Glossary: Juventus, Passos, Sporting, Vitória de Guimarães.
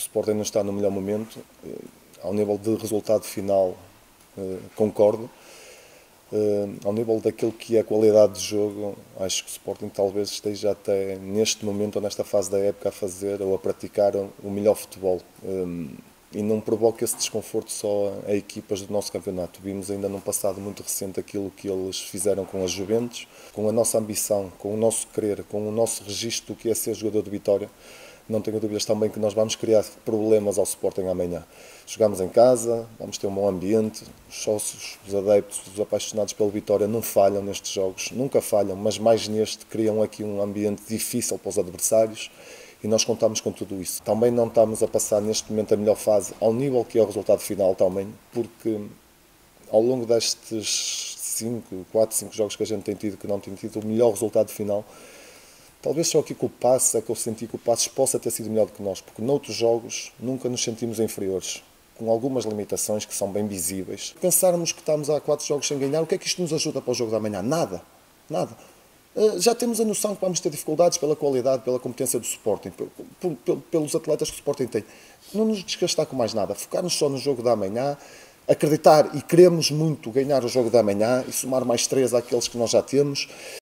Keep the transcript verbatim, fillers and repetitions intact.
Sporting não está no melhor momento. Ao nível de resultado final, concordo. Ao nível daquilo que é a qualidade de jogo, acho que o Sporting talvez esteja até neste momento, ou nesta fase da época, a fazer ou a praticar o melhor futebol. E não provoca esse desconforto só a equipas do nosso campeonato. Vimos ainda num passado muito recente aquilo que eles fizeram com as Juventus, com a nossa ambição, com o nosso querer, com o nosso registro do que é ser jogador de Vitória. Não tenho dúvidas também que nós vamos criar problemas ao Sporting amanhã. Jogamos em casa, vamos ter um bom ambiente, os sócios, os adeptos, os apaixonados pela Vitória não falham nestes jogos, nunca falham, mas mais neste criam aqui um ambiente difícil para os adversários e nós contamos com tudo isso. Também não estamos a passar neste momento a melhor fase ao nível que é o resultado final também, porque ao longo destes cinco, quatro, cinco jogos que a gente tem tido, que não tem tido o melhor resultado final, talvez só aqui com o Passos é que eu senti que o Passos possa ter sido melhor do que nós, porque noutros jogos nunca nos sentimos inferiores, com algumas limitações que são bem visíveis. Pensarmos que estamos há quatro jogos sem ganhar, o que é que isto nos ajuda para o jogo da manhã? Nada, nada. Já temos a noção que vamos ter dificuldades pela qualidade, pela competência do Sporting, pelos atletas que o Sporting tem. Não nos desgastar com mais nada, focar-nos só no jogo da manhã, acreditar e queremos muito ganhar o jogo da manhã e somar mais três àqueles que nós já temos